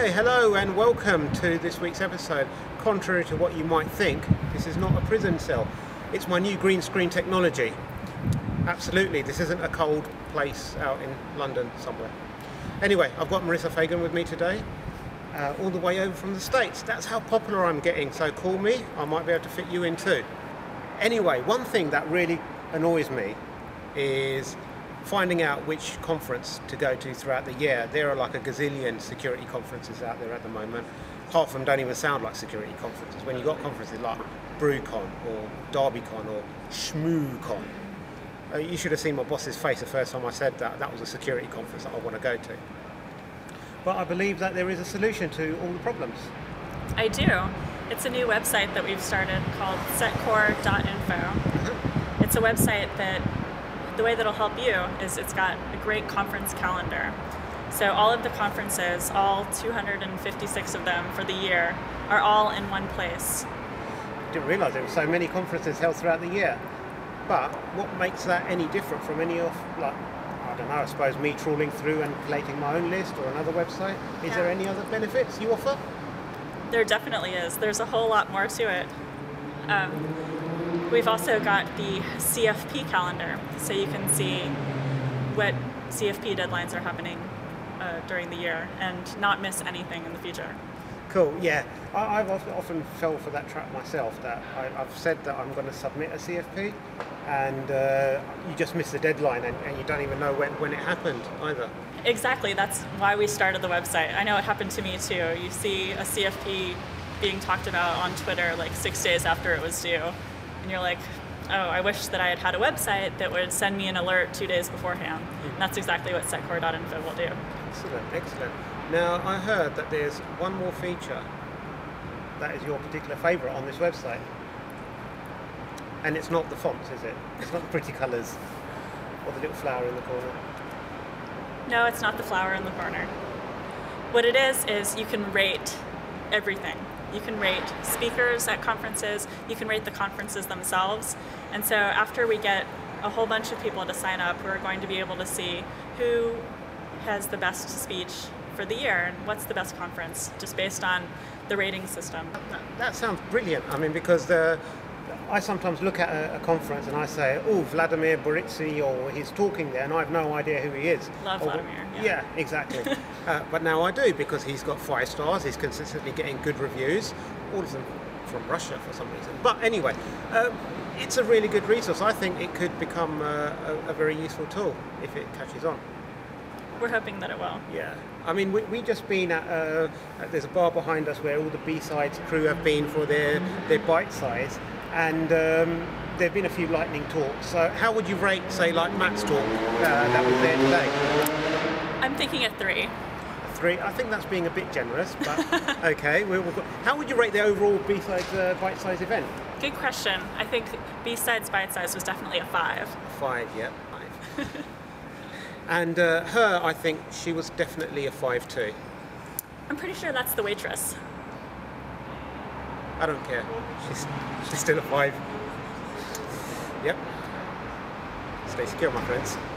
Hey, hello and welcome to this week's episode. Contrary to what you might think, this is not a prison cell. It's my new green screen technology. Absolutely, this isn't a cold place out in London somewhere. Anyway, I've got Marisa Fagan with me today, all the way over from the States. That's how popular I'm getting, so call me, I might be able to fit you in too. Anyway, one thing that really annoys me is finding out which conference to go to throughout the year. There are like a gazillion security conferences out there at the moment. Half of them don't even sound like security conferences. When you've got conferences like BrewCon or DerbyCon or ShmooCon. You should have seen my boss's face the first time I said that. That was a security conference that I want to go to. But I believe that there is a solution to all the problems. I do. It's a new website that we've started called setcore.info. It's a website that the way that'll help you is it's got a great conference calendar. So all of the conferences, all 256 of them for the year, are all in one place. I didn't realize there were so many conferences held throughout the year. But what makes that any different from any of, like, I don't know, I suppose me trawling through and collating my own list or another website? Is there any other benefits you offer? There definitely is. There's a whole lot more to it. We've also got the CFP calendar, so you can see what CFP deadlines are happening during the year and not miss anything in the future. Cool, yeah. I've often fell for that trap myself, that I've said that I'm going to submit a CFP and you just miss the deadline and you don't even know when it happened either. Exactly, that's why we started the website. I know it happened to me too. You see a CFP being talked about on Twitter like 6 days after it was due. And you're like, oh, I wish that I had had a website that would send me an alert 2 days beforehand. And that's exactly what setcore.info will do. Excellent, excellent. Now, I heard that there's one more feature that is your particular favorite on this website. And it's not the fonts, is it? It's not the pretty colors or the little flower in the corner. No, it's not the flower in the corner. What it is you can rate everything. You can rate speakers at conferences, you can rate the conferences themselves. And so after we get a whole bunch of people to sign up, we're going to be able to see who has the best speech for the year and what's the best conference, just based on the rating system. That sounds brilliant. I mean, because I sometimes look at a conference and I say, oh, Vladimir Boritsy, or he's talking there, and I have no idea who he is. Love Vladimir. Yeah, exactly. But now I do, because he's got 5 stars, he's consistently getting good reviews, all of them from Russia for some reason. But anyway, it's a really good resource. I think it could become a very useful tool if it catches on. We're hoping that it will. Yeah. I mean, we just been at, there's a bar behind us where all the B-Sides crew have been for their bite size. And there have been a few lightning talks. So how would you rate, say, like Matt's talk that was there today? I'm thinking a 3. A 3? I think that's being a bit generous, but okay. How would you rate the overall B-Sides bite-size event? Good question. I think B-Sides bite-size was definitely a 5. 5, yeah, 5. And her, I think she was definitely a 5 too. I'm pretty sure that's the waitress. I don't care. She's still a 5. Yep. Stay secure, my friends.